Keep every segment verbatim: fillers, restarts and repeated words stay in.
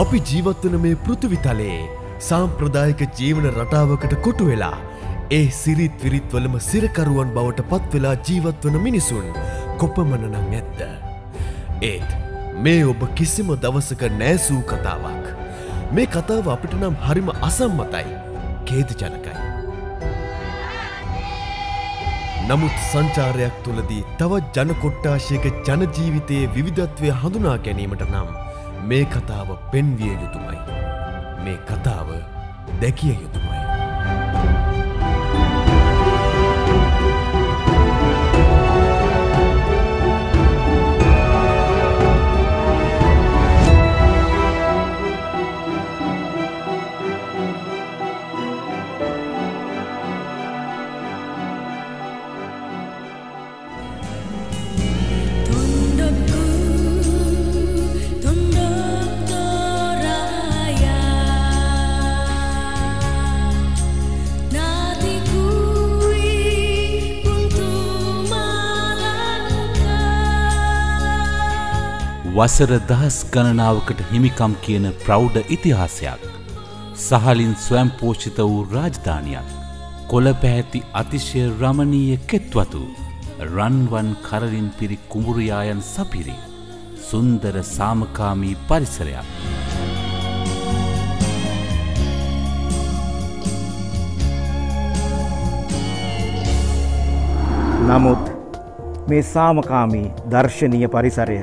අපි ජීවත්වන මේ පෘථිවි තලයේ සාම්ප්‍රදායික ජීවන රටාවකට කොටු වෙලා ඒ සිරිත් විරිත් වලම සිරකරුවන් බවට පත් වෙලා ජීවත්වන මිනිසුන් කොපමණ නම් ඇද්ද? ඒත් මේ ඔබ කිසිම දවසක නැසූ කතාවක්. මේ කතාව අපිට නම් හරිම අසම්මතයි, ඛේදජනකයි. නමුත් සංචාරයක් තුලදී තවත් ජන කොට්ටාශයක ජන ජීවිතයේ විවිධත්වය හඳුනා ගැනීමට නම් මේ කතාව පෙන්විය යුතුමයි. මේ කතාව දැකිය යුතුමයි. වසර දහස් ගණනාවකට හිමිකම් කියන ප්‍රෞඩ ඉතිහාසයක්, සහලින් ස්වයං පෝෂිත වූ රාජධානියක්, කොළ පැහැති අතිශය රමණීය කෙත්වතු, රන්වන් කරලින් පිරි කුඹුරයායන් සපිරි සුන්දර සාමකාමී පරිසරයක්. නමුත් මේ සාමකාමී දර්ශනීය පරිසරය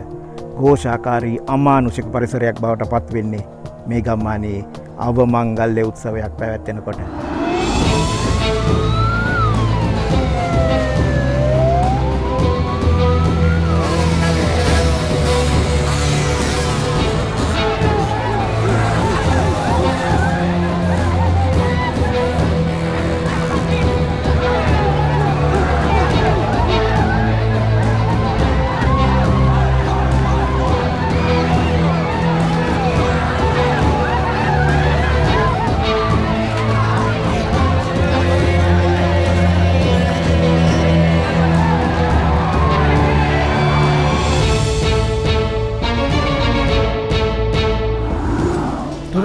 ഘോഷාකාරී අමානුෂික පරිසරයක් බවට පත් වෙන්නේ මේ ගම්මානයේ අවමංගල්‍ය උත්සවයක් පැවැත්වෙනකොට.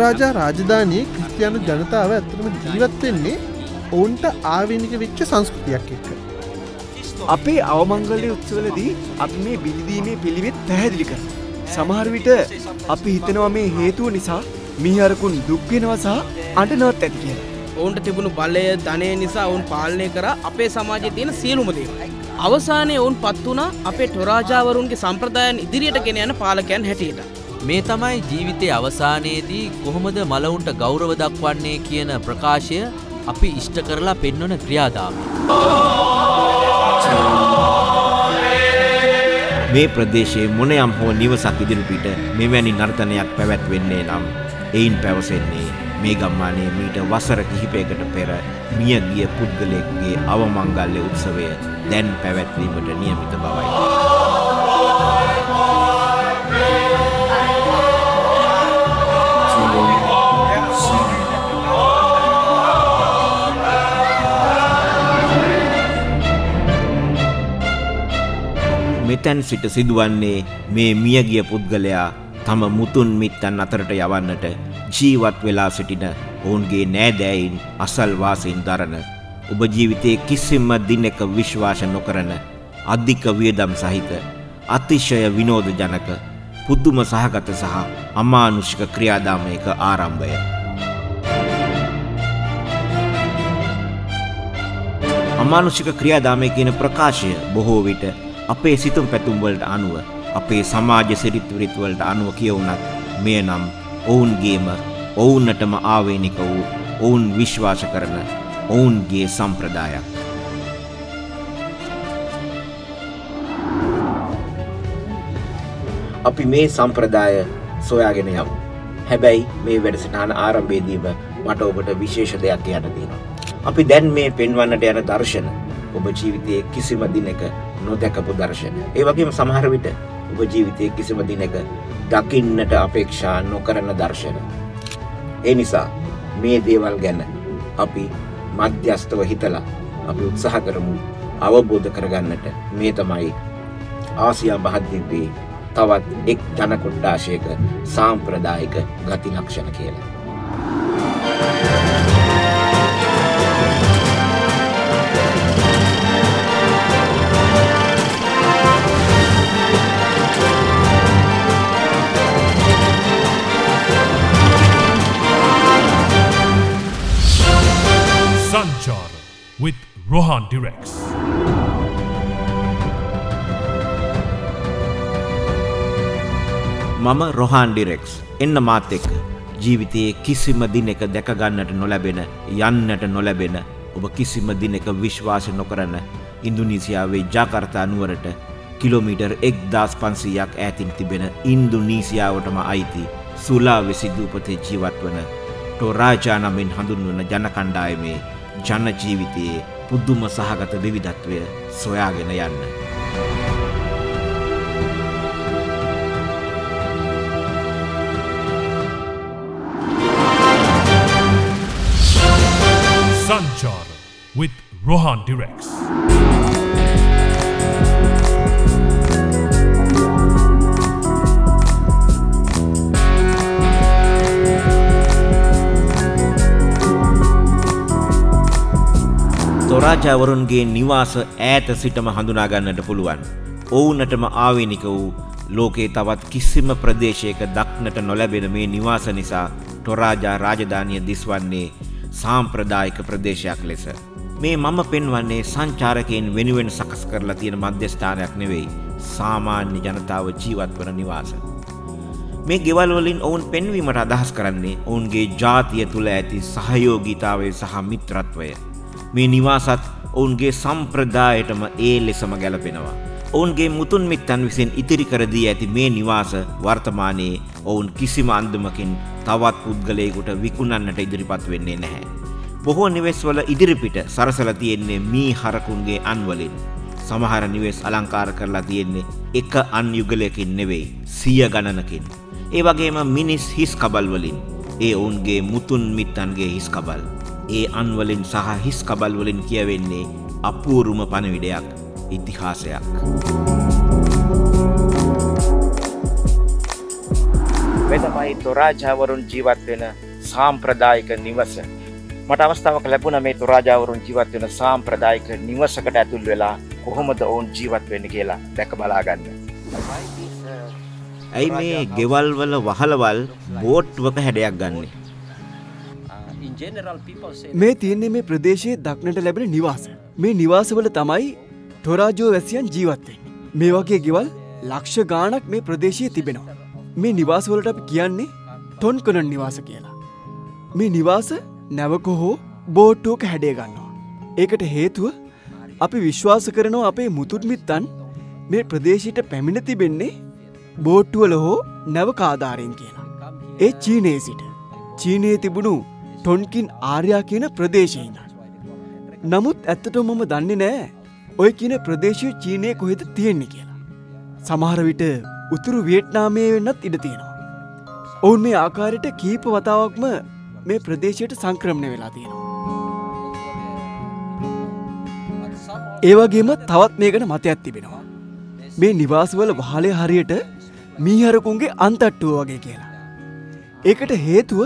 ටොරාජා රාජධානී ක්‍රිස්තියානු ජනතාව ඇත්තටම ජීවත් වෙන්නේ ඔවුන්ට ආවේනික වෙච්ච සංස්කෘතියක් එක්ක. අපේ අවමංගල්‍ය උත්සවවලදී අපි මේ බිලිදීමේ පිළිවෙත් පැහැදිලි කරනවා. සමහර විට අපි හිතනවා මේ හේතුව නිසා මීහරකුන් දුක් වෙනවා සහ අඬනවත් ඇති කියලා. ඔවුන්ට තිබුණු බලය, ධනය නිසා ඔවුන් පාලනය කරා අපේ සමාජයේ තියෙන සියලුම දේවල්. අවසානයේ ඔවුන් පත් වුණා අපේ ටොරාජාවරුන්ගේ සම්ප්‍රදායන් ඉදිරියට ගෙන යන පාලකයන් හැටියට. මේ තමයි ජීවිතයේ අවසානයේදී කොහොමද මලවුන්ට ගෞරව දක්වන්නේ කියන ප්‍රකාශය අපි ඉෂ්ට කරලා පෙන්වන ක්‍රියාදාමය. මේ ප්‍රදේශයේ මොනියම් හෝ නිවසක් ඉදිරි පිට මෙවැනි නර්තනයක් පැවැත්වෙන්නේ නම් එයින් පැවසෙන්නේ මේ ගම්මානයේ මීට වසර කිහිපයකට පෙර මිය ගිය පුද්ගලයෙකුගේ අවමංගල්‍ය උත්සවය දැන් පැවැත්වීමට නියමිත බවයි. මෙතැන් සිට සිදුවන්නේ මේ මියගිය පුද්ගලයා තම මුතුන් මිත්තන් අතරට යවන්නට ජීවත් වෙලා සිටින ඔවුන්ගේ නෑදෑයින් අසල්වාසීන් දරන, ඔබ ජීවිතයේ කිසිම දිනක විශ්වාස නොකරන අධික වියදම් සහිත අතිශය විනෝදජනක පුදුම සහගත සහ අමානුෂික ක්‍රියාදාමයක ආරම්භය. අමානුෂික ක්‍රියාදාමය කියන ප්‍රකාශය බොහෝ විට අපේ සිතුම් පැතුම්වලට අනුව, අපේ සමාජ සිරිත්විරිත්වලට අනුව කියවුනත් මෙය නම් ඔවුන්ගේම ඔවුන්නටම ආවේනික වූ ඔවුන් විශ්වාස කරන ඔවුන්ගේ සම්ප්‍රදායක්. අපි මේ සම්ප්‍රදාය සොයාගෙන යමු. හැබැයි මේ වැඩසටහන ආරම්භයේදීම මට ඔබට විශේෂ දෙයක් කියන්න තියෙනවා. අපි දැන් මේ පෙන්වන්නට යන දර්ශන ඔබ ජීවිතයේ කිසිම දිනක නොදැකපු දර්ශන. ඒ වගේම සමහර විට ඔබ ජීවිතයේ කිසිම දිනක දකින්නට අපේක්ෂා නොකරන දර්ශන. ඒ නිසා මේ දේවල් ගැන අපි මධ්‍යස්ථව හිතලා අපි උත්සාහ කරමු අවබෝධ කරගන්නට. මේ තමයි ආසියා මහද්වීපයේ තවත් එක් ජන කොට්ටාශයක සාම්ප්‍රදායික ගති ලක්ෂණ කියලා. Sanchara with Rohan Direkz. මම රොහාන් ඩිරෙක්ස්. එන්න මාත් එක්ක ජීවිතයේ කිසිම දිනක දැක ගන්නට නොලැබෙන, යන්නට නොලැබෙන, ඔබ කිසිම දිනක විශ්වාස නොකරන ඉන්දුනීසියාවේ ජකාර්තා නුවරට කිලෝමීටර් එක්දාස් පන්සීයක් ඈතින් තිබෙන ඉන්දුනීසියාවටම අයිති සුලාවෙසි දූපතේ ජීවත් වන ටෝරාජා නමින් හඳුන්වන ජන කණ්ඩායමේ ජන ජීවිතයේ පුදුම සහගත විවිධත්වය සොයාගෙන යන්න. Sanchara with Rohan Direkz. තොරාජා වරුන්ගේ නිවාස ඈත සිටම හඳුනා ගන්නට පුළුවන්. ඔවුන්ටම ආවේනික වූ ලෝකේ තවත් කිසිම ප්‍රදේශයක දක්නට නොලැබෙන මේ නිවාස නිසා තොරාජා රාජධානිය දිස්වන්නේ සාම්ප්‍රදායික ප්‍රදේශයක් ලෙස. මේ මම පෙන්වන්නේ සංචාරකයන් වෙනුවෙන් සකස් කරලා තියෙන මධ්‍යස්ථානයක් නෙවෙයි, සාමාන්‍ය ජනතාව ජීවත් වන නිවාස. මේ ගෙවල් වලින් ඔවුන් පෙන්වීමට අදහස් කරන්නේ ඔවුන්ගේ ජාතිය තුළ ඇති සහයෝගීතාවය සහ මිත්‍රත්වය. මේ නිවාසත් ඔවුන්ගේ සම්ප්‍රදායටම ඒ ලෙසම ගැලපෙනවා. ඔවුන්ගේ මුතුන් මිත්තන් විසින් ඉතිරි කර දී ඇති මේ නිවාස වර්තමානයේ ඔවුන් කිසිම අන්දමකින් තවත් පුද්ගලයෙකුට විකුණන්නට ඉදිරිපත් වෙන්නේ නැහැ. බොහෝ නිවෙස්වල ඉදිරිපිට සරසලා තියෙන්නේ මී හරකුන්ගේ අන් වලින්. සමහර නිවෙස් අලංකාර කරලා තියෙන්නේ එක අන් යුගලයකින් නෙවෙයි, සිය ගණනකින්. ඒ වගේම මිනිස් හිස් කබල් වලින්. ඒ ඔවුන්ගේ මුතුන් මිත්තන්ගේ හිස් කබල්. ඒ අන් වලින් සහ හිස් කබල් වලින් කියවෙන්නේ අපූර්වම පණිවිඩයක්, ඉතිහාසයක්. මෙතමයි තොරාජා වරුන් ජීවත් වෙන සාම්ප්‍රදායික නිවස. මට අවස්ථාවක් ලැබුණා මේ තොරාජා වරුන් ජීවත් වෙන සාම්ප්‍රදායික නිවසකට ඇතුල් වෙලා කොහොමද ඔවුන් ජීවත් වෙන්නේ කියලා දැක බලා ගන්න. ඇයි මේ ගෙවල් වල වහලවල් බෝට්වක හැඩයක් ගන්නෙ? මේ තියෙන්නේ මේ ප්‍රදේශයේ දක්නට ලැබෙන නිවාස. මේ නිවාසවල තමයි තොරාජෝ වැසියන් ජීවත් වෙන්නේ. මේ වගේ ගෙවල් ලක්ෂ ගාණක් මේ ප්‍රදේශයේ තිබෙනවා. මේ නිවාස වලට අපි කියන්නේ තොන්කොළන් නිවාස කියලා. මේ නිවාස නැවක හෝ බෝට්ටුවක හැඩය ගන්නවා. ඒකට හේතුව අපි විශ්වාස කරනවා අපේ මුතුන් මිත්තන් මේ ප්‍රදේශයට පැමිණ තිබෙන්නේ බෝට්ටුවල හෝ නැවක ආධාරයෙන් කියලා. ඒ චීනයේ සිට චීනයේ තිබුණු ටොන්කින් ආර්යා කියන ප්‍රදේශයේ ඉඳන්. නමුත් ඇත්තටම මම දන්නේ නැහැ ඔය කියන ප්‍රදේශය චීනයේ කොහෙද තියෙන්නේ කියලා. සමහර විට උතුරු වියට්නාමයේ වෙන්නත් ඉඩ තියෙනවා. ඔවුන් මේ ආකාරයට කීප වතාවක්ම මේ ප්‍රදේශයට සංක්‍රමණය වෙලා තියෙනවා. ඒ වගේම තවත් මේ ගැන මතයක් තිබෙනවා. මේ නිවාසවල වහලේ හරියට මීහරකුන්ගේ අන්තට්ටුව වගේ කියලා. ඒකට හේතුව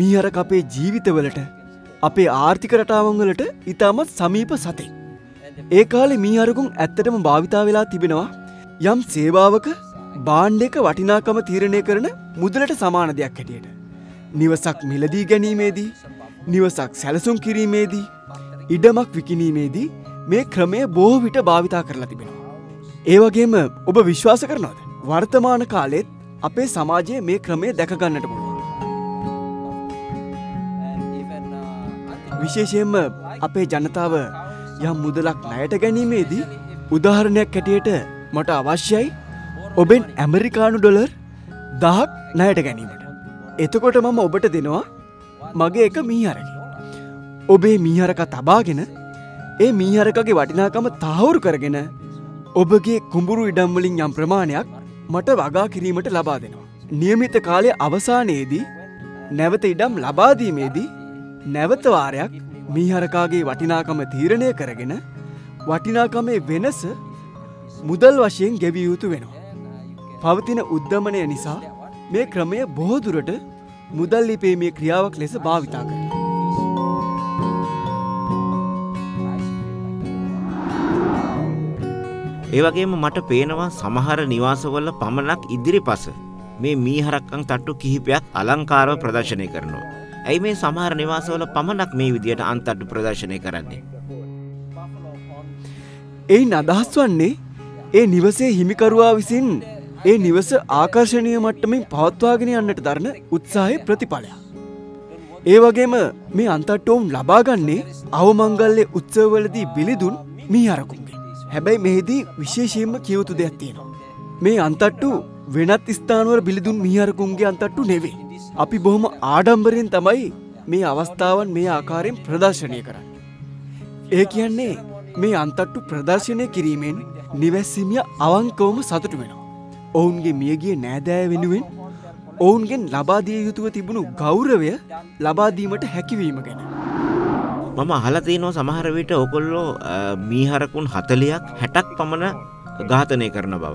මීහරක අපේ ජීවිතවලට, අපේ ආර්ථික රටාවන් වලට ඉතාමත් සමීප සතෙක්. ඒ කාලේ මීහරකුන් ඇත්තටම භාවිතා වෙලා තිබෙනවා යම් සේවාවක බාණ්ඩයක වටිනාකම තීරණය කරන මුදලට සමාන දෙයක් හැටියට. නිවසක් මිලදී ගැනීමේදී, නිවසක් සැලසුම් කිරීමේදී, ඉඩමක් විකිණීමේදී මේ ක්‍රමය බොහෝ විට භාවිතා කරලා තිබෙනවා. ඒ වගේම ඔබ විශ්වාස කරනවද? වර්තමාන කාලෙත් අපේ සමාජයේ මේ ක්‍රමය දැක ගන්නට පුළුවන්. විශේෂයෙන්ම අපේ ජනතාව යම් මුදලක් ණයට ගැනීමේදී උදාහරණයක් හැටියට මට අවශ්‍යයි ඔබෙන් ඇමරිකානු ඩොලර් දහයක් ණයට ගැනීමට. එතකොට මම ඔබට දෙනවා මගේ එක මීහරකෙක්. ඔබේ මීහරකා තබාගෙන ඒ මීහරකගේ වටිනාකම තහවුරු කරගෙන ඔබගේ කුඹුරු ඉඩම් වලින් යම් ප්‍රමාණයක් මට වගා කිරීමට ලබා දෙනවා. નિયમિત කාලයේ අවසානයේදී නැවත ඉඩම් ලබා දීමේදී නැවත වාරයක් මීහරකාගේ වටිනාකම තීරණය කරගෙන වටිනාකමේ වෙනස මුදල් වශයෙන් ගෙවිය යුතු වෙනවා. පවතින උද්ධමනය නිසා මේ ක්‍රමය බොහෝ දුරට මුදල් ලිපීමේ ක්‍රියාවක් ලෙස භාවිතා කරනවා. ඒ වගේම මට පේනවා සමහර නිවාසවල පමණක් ඉදිරිපස මේ මීහරක්කන් තට්ටු කිහිපයක් අලංකාරව ප්‍රදර්ශනය කරනවා. ඇයි මේ සමහර නිවාසවල පමණක් මේ විදියට අන්තට්ටු ප්‍රදර්ශනය කරන්නේ? එයින් අදහස් වන්නේ ඒ නිවසේ හිමිකරුවා විසින් ඒ නිවස ආකර්ශණීය මට්ටමින් පවත්වාගෙන යන්නට දරන උත්සාහයේ ප්‍රතිඵලයක්. ඒ වගේම මේ අන්තට්ටුම් ලබාගන්නේ අවමංගල්‍ය උත්සවවලදී බිලිදුන් මීහරකුන්ගෙන්. හැබැයි මෙහිදී විශේෂයෙන්ම කිය යුතු දෙයක් තියෙනවා. මේ අන්තට්ටු වෙනත් ස්ථානවල බිලිදුන් මීහරකුන්ගේ අන්තට්ටු නෙවෙයි. අපි බොහොම ආඩම්බරයෙන් තමයි මේ අවස්ථාවන් මේ ආකාරයෙන් ප්‍රදර්ශනය කරන්නේ. ඒ කියන්නේ මේ අන්තට්ටු ප්‍රදර්ශනය කිරීමෙන් නිවැසිමිය අවංකවම සතුටු වෙනවා. ඔවුන්ගේ මියගිය නෑදෑ වෙනුවෙන් ඔවුන්ගෙන් ලබාදිය යුතුව තිබුණු ගෞරවය ලබාදීමට හැකිවීම ගැන. මම අහලා තියෙනවා සමහර විට ඔයගොල්ලෝ මීහරකුන් හතළියක් හැටක් පමණ ඝාතනය කරන බව.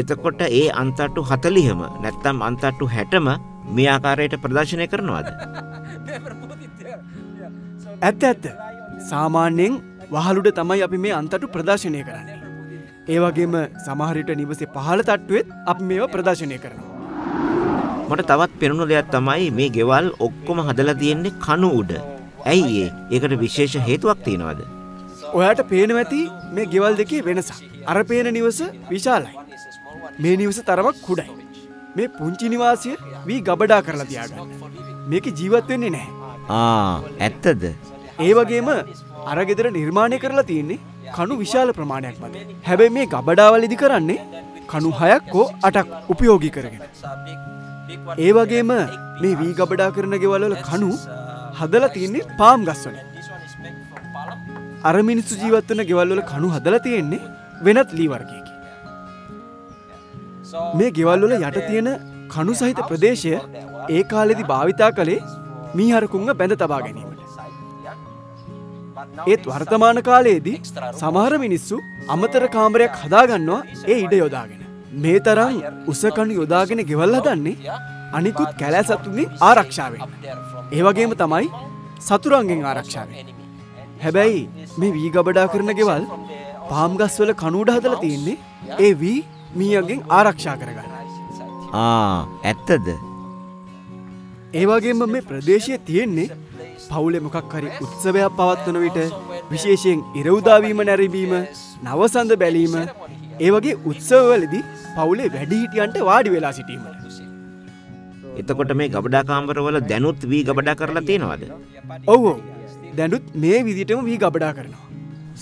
එතකොට ඒ අන්තට්ටු හතළිහම නැත්නම් අන්තට්ටු හැටම මේ ආකාරයට ප්‍රදර්ශනය කරනවාද? ඇත්ත ඇත්ත. සාමාන්‍යයෙන් වහලුඩ තමයි අපි මේ අන්තට්ටු ප්‍රදර්ශනය කරන්නේ. ඒ වගේම සමහරට නිවසේ පහළ තට්ටුවෙත් අපි මේවා ප්‍රදර්ශනය කරනවා. මට තවත් පෙනුණු දෙයක් තමයි මේ ගෙවල් ඔක්කොම හදලා තියෙන්නේ කණු උඩ. ඇයි ඒ? ඒකට විශේෂ හේතුවක් තියෙනවද? ඔයාට පේනවා ඇති මේ ගෙවල් දෙකේ වෙනසක්. අර පේන නිවස විශාලයි. මේ නිවස තරමක් කුඩයි. මේ පුංචි නිවාසිය වී ගබඩා කරලා තියාගන්නවා. මේක ජීවත් වෙන්නේ නැහැ. ආ ඇත්තද? ඒ වගේම අර ගෙදර නිර්මාණය කරලා තියෙන්නේ කණු විශාල ප්‍රමාණයක් මත. හැබැයි මේ ගබඩාවලදී කරන්නේ කණු හයක් හෝ අටක් උපයෝගී කරගෙන. ඒ වගේම මේ වී ගබඩා කරන ගෙවල්වල කණු හදලා තියෙන්නේ පාම් ගස්වල. අර මිනිස්සු ජීවත් වෙන ගෙවල්වල කණු හදලා තියෙන්නේ වෙනත් ලී වර්ගයකින්. මේ ගෙවල්වල යට තියෙන කණු සහිත ප්‍රදේශය ඒ කාලෙදී භාවිතා කළේ මීහරකුන්ව බැඳ තබා ගැනීම. ඒත් වර්තමාන කාලයේදී සමහර මිනිස්සු අමතර කාමරයක් හදාගන්නවා ඒ ඉඩ යොදාගෙන. මේ තරම් උසකණු යොදාගෙන ගෙවල් හදන්නේ අනිකුත් කැලෑ සතුන්ගේ ආරක්ෂාවෙන්. ඒ වගේම තමයි සතුරන්ගෙන් ආරක්ෂාවෙන්. හැබැයි මේ වී ගබඩා කරන ගෙවල් පාම් ගස්වල කණු උඩ හදලා තියෙන්නේ ඒ වී මීයන්ගෙන් ආරක්ෂා කරගන්න. ආ ඇත්තද? ඒ වගේම මේ ප්‍රදේශයේ තියෙන්නේ පවුලේ මොකක් හරි උත්සවයක් පවත්වන විට විශේෂයෙන් ඉරවුදා වීම නැරඹීම නවසඳ බැලීම ඒ වගේ උත්සවවලදී පවුලේ වැඩිහිටියන්ට වාඩි වෙලා සිටීම. එතකොට මේ ගබඩා කාමරවල දැනුත් වී ගබඩා කරලා තියෙනවද? ඔව් ඔව්. දැනුත් මේ විදිහටම වී ගබඩා කරනවා.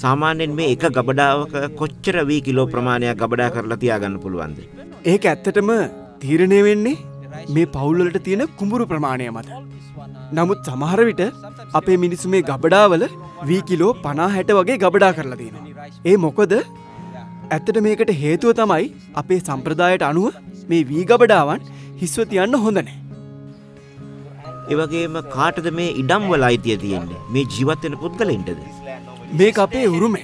සාමාන්‍යයෙන් මේ එක ගබඩාවක කොච්චර වී කිලෝ ප්‍රමාණයක් ගබඩා කරලා තියාගන්න පුළුවන්ද? ඒක ඇත්තටම තීරණය වෙන්නේ මේ පවුල් වලට තියෙන කුඹුරු ප්‍රමාණය මත. නමුත් සමහර විට අපේ මිනිස්සු මේ ගබඩාවල වී කිලෝ පනහ හැට වගේ ගබඩා කරලා තියෙනවා. ඒ මොකද? ඇත්තට මේකට හේතුව තමයි අපේ සම්ප්‍රදායට අනුව මේ වී ගබඩාවන් හිස්ව තියන්න හොඳ නැහැ. ඒ වගේම කාටද මේ ඉඩම් වල අයිතිය තියෙන්නේ? මේ ජීවත් වෙන පුද්ගලයන්ටද? මේක අපේ උරුමය.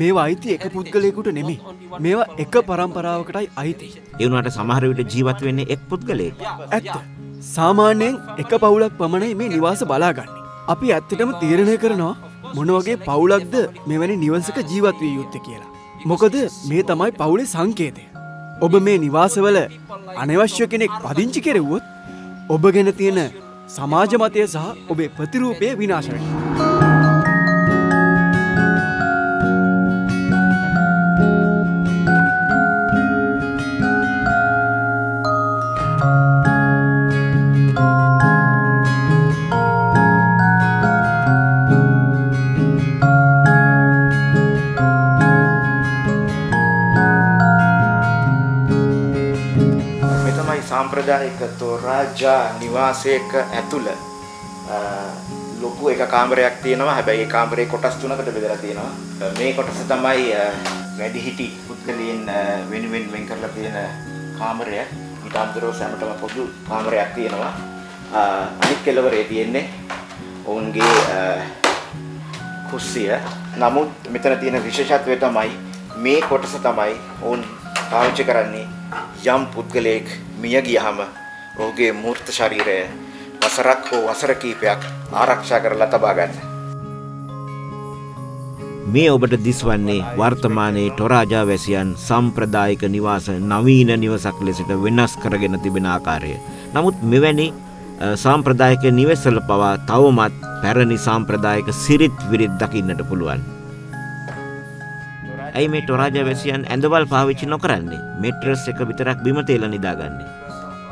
මේවා අයිති එක පුද්ගලයෙකුට නෙමෙයි. මේවා එක પરම්පරාවකටයි අයිති. ඒ වුණාට සමහර විට ජීවත් වෙන්නේ එක් පුද්ගලයෙක්. ඇත්ත. සාමාන්‍යයෙන් එක පවුලක් පමණයි මේ නිවාස බලාගන්නේ. අපි ඇත්තටම තීරණය කරනවා මොන වගේ පවුලක්ද මෙවැනි නිවසක ජීවත් විය යුත්තේ කියලා. මොකද මේ තමයි පවුලේ සංකේතය. ඔබ මේ නිවාසවල අනවශ්‍ය කෙනෙක් පදිංචි කෙරුවොත් ඔබ ගැන තියෙන සමාජ මතය සහ ඔබේ ප්‍රතිරූපය විනාශ වෙනවා. සාම්ප්‍රදායික තෝරාජා නිවාසයක ඇතුළ ලොකු එක කාමරයක් තියෙනවා. හැබැයි ඒ කාමරේ කොටස් තුනකට බෙදලා තියෙනවා. මේ කොටස තමයි වැඩිහිටි පුද්ගලයන් වෙනුවෙන් වෙන් කරලා තියෙන කාමරය. ඊට අමතරව සෑමටම පොදු කාමරයක් තියෙනවා. අනිත් කෙළවරේ තියෙන්නේ ඔවුන්ගේ කුස්සිය. නමුත් මෙතන තියෙන විශේෂත්වය තමයි මේ කොටස තමයි ඔවුන් පාවිච්චි කරන්නේ යම් පුද්ගලයෙක් මිය ගියාම ඔහුගේ මූර්ත ශරීරය වසරක් හෝ වසර කීපයක් ආරක්ෂා කරලා තබා ගන්න. මේ ඔබට දිස්වන්නේ වර්තමානයේ ටොරාජා වැසියන් සම්ප්‍රදායික නිවාස නවීන නිවසක් ලෙසට වෙනස් කරගෙන තිබෙන ආකාරය. නමුත් මෙවැනි සාම්ප්‍රදායික නිවෙස්වල පවා තවමත් පැරණි සාම්ප්‍රදායික සිරිත් විරිත් දකින්නට පුළුවන්. ඇයි මේ ටොරාජා වැසියන් ඇඳවල් පාවිච්චි නොකරන්නේ? මෙට්‍රස් එක විතරක් බිම තේලා නිදාගන්නේ.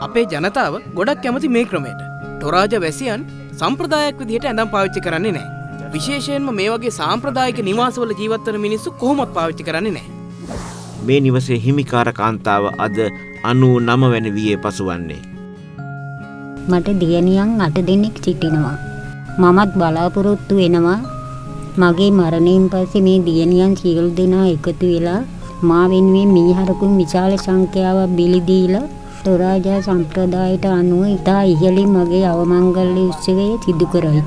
අපේ ජනතාව ගොඩක් කැමති මේ ක්‍රමයට. ටොරාජා වැසියන් සම්ප්‍රදායක් විදිහට ඇඳම් පාවිච්චි කරන්නේ නැහැ. විශේෂයෙන්ම මේ වගේ සාම්ප්‍රදායික නිවාසවල ජීවත් වෙන මිනිස්සු කොහොමවත් පාවිච්චි කරන්නේ නැහැ. මේ නිවසේ හිමිකාර කාන්තාව අද අනූ නවය වෙනි වියේ පසුවන්නේ. මට දියණියන් අට දෙනෙක් සිටිනවා. මමත් බලාපොරොත්තු වෙනවා මගේ මරණයෙන් පස්සේ මේ දියණියන් සියලු දෙනා එකතු වෙලා මා වෙනුවෙන් මීහරකුන් විශාල සංඛ්‍යාවක් බිලි දීලා ටොරාජා සම්ප්‍රදායට අනුව ඉතා ඉහළින් මගේ අවමංගල්‍ය උත්සවය සිදු කරයි.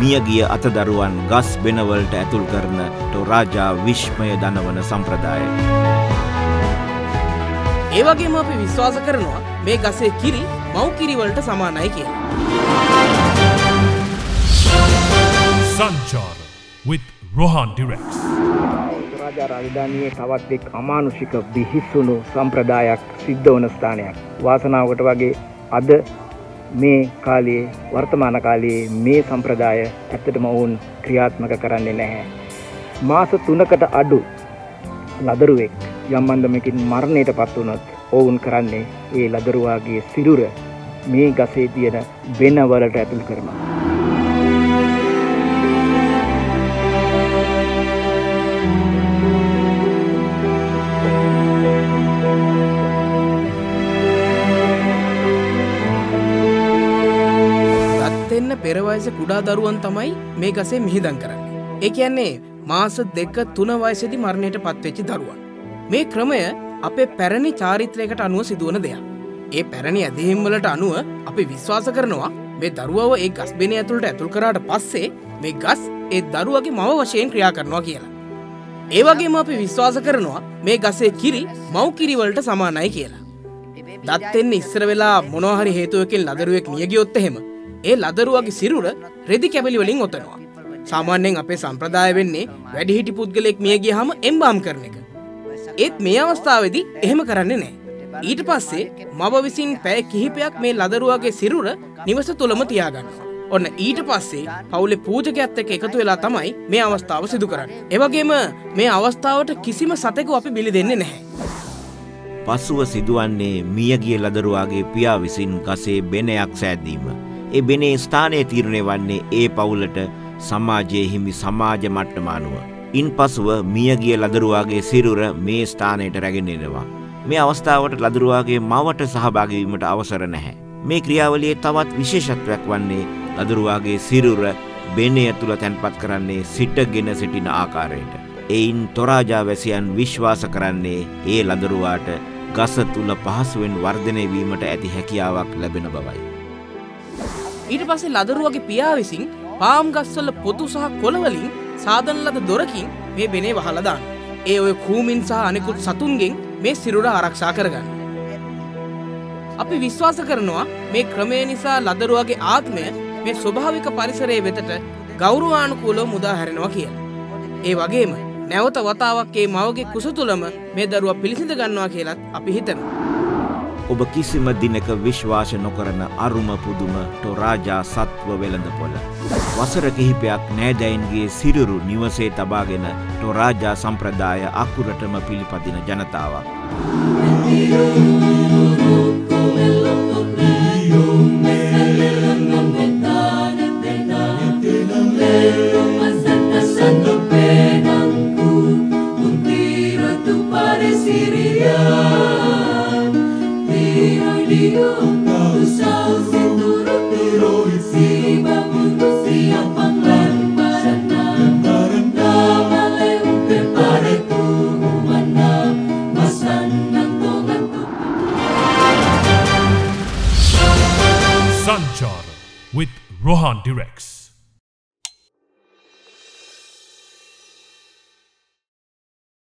මියගිය අතදරුවන් ගස් බෙනවලට ඇතුල් කරන ටොරාජා විශ්මය දනවන සම්ප්‍රදාය. ඒ වගේම අපි විශ්වාස කරනවා මේ ගසේ කිරි මව් කිරි වලට සමානයි කියලා. Sanchara with Rohan Direkz. ටොරාජා රාජධානියේ තවත් එක් අමානුෂික බිහිසුණු සම්ප්‍රදායක් සිද්ධ වන ස්ථානයක්. වාසනාවකට වගේ අද මේ කාලයේ වර්තමාන කාලයේ මේ සම්ප්‍රදාය ඇත්තටම වුන් ක්‍රියාත්මක කරන්නේ නැහැ. මාස තුනකට අඩු ලදරුවෙක් යම් බන්ධමකින් මරණයට පත් වුණොත් ඔවුන් කරන්නේ ඒ ලදරුවාගේ සිරුර මේ ගසේ තියෙන වෙනවලට ඇතුල් කරනවා. රත් වෙන්න පෙර වයසේ කුඩා දරුවන් තමයි මේ ගසේ මිහිදන් කරන්නේ. ඒ කියන්නේ මාස දෙක තුන වයසේදී මරණයට පත්වෙච්ච දරුවන්. මේ ක්‍රමය අපේ පැරණි චාරිත්‍රයකට අනුව සිදුවන දෙයක්. ඒ පැරණි ඇදහිම්වලට අනුව අපි විශ්වාස කරනවා මේ දරුවව ඒ ගස් බෙනේ ඇතුළට ඇතුල් කරාට පස්සේ මේ ගස් ඒ දරුවගේ මව වශයෙන් ක්‍රියා කරනවා කියලා. ඒ වගේම අපි විශ්වාස කරනවා මේ ගසේ කිරි මව් කිරි වලට සමානයි කියලා. දත් දෙන්න ඉස්සර වෙලා මොනවා හරි හේතුවකින් ලදරුවෙක් මිය ගියොත් එහෙම ඒ ලදරුවගේ සිරුර රෙදි කැබලි වලින් ඔතනවා. සාමාන්‍යයෙන් අපේ සම්ප්‍රදාය වෙන්නේ වැඩිහිටි පුද්ගලෙක් මිය ගියාම එම්බාම් කරන එක. ඒත් මේ අවස්ථාවේදී එහෙම කරන්නේ නැහැ. ඊට පස්සේ මව විසින් පැය කිහිපයක් මේ ලදරුවාගේ සිරුර නිවස තුලම තියාගන්නවා. ඔන්න ඊට පස්සේ පවුලේ පූජකයාත් එක්ක එකතු වෙලා තමයි මේ අවස්ථාව සිදු කරන්නේ. ඒ වගේම මේ අවස්ථාවට කිසිම සතෙකු අපි බිලි දෙන්නේ නැහැ. පසුව සිදුවන්නේ මියගිය ලදරුවාගේ පියා විසින් ගසේ බෙනයක් සෑදීම. ඒ බෙනේ ස්ථානය තීරණය වන්නේ ඒ පවුලට සමාජයේ හිමි සමාජ මට්ටම අනුව. ඉන් පසුව මියගිය ලදරුවාගේ සිරුර මේ ස්ථානයට රැගෙන එනවා. මේ අවස්ථාවට ලදරුවාගේ මවට සහභාගීවීමට අවසර නැහැ. මේ ක්‍රියාවලියේ තවත් විශේෂත්වයක් වන්නේ ලදරුවාගේ සිරුර බෙනය තුළ තැන්පත් කරන්නේ සිටගෙන සිටින ආකාරයට. එයින් ටොරාජා වැසියන් විශ්වාස කරන්නේ ඒ ලදරුවාට ගස තුළ පහසුවෙන් වර්ධනය වීමට ඇති හැකියාවක් ලැබෙන බවයි. ඊට පස්සේ ලදරුවාගේ පියා විසින් පාම් ගස්වල පොතු සහ කොළ වලින් සාදන ලද දොරකින් මේ බෙනේ වහලා දාන. ඒ ඔය කූමින් සහ අනෙකුත් සතුන්ගෙන් මේ සිරුර ආරක්ෂා කරගන්න. අපි විශ්වාස කරනවා මේ ක්‍රමය නිසා ලදරුවාගේ ආත්මය මේ ස්වභාවික පරිසරයේ වෙතට ගෞරවානුකූලව මුදා හැරෙනවා කියලා. ඒ වගේම නැවත වතාවක් මේ මවගේ කුස තුලම මේ දරුවා පිළිසිඳ ගන්නවා කියලත් අපි හිතනවා. ඔබ කිසිම දිනක විශ්වාස නොකරන අරුම පුදුම ටොරාජා සත්ව වෙළඳපොළ. වසර කිහිපයක් නෑදෑයින්ගේ සිරුරු නිවසේ තබාගෙන ටොරාජා සම්ප්‍රදාය අකුරටම පිළිපදින ජනතාවක්. Sanchara with Rohan Direkz.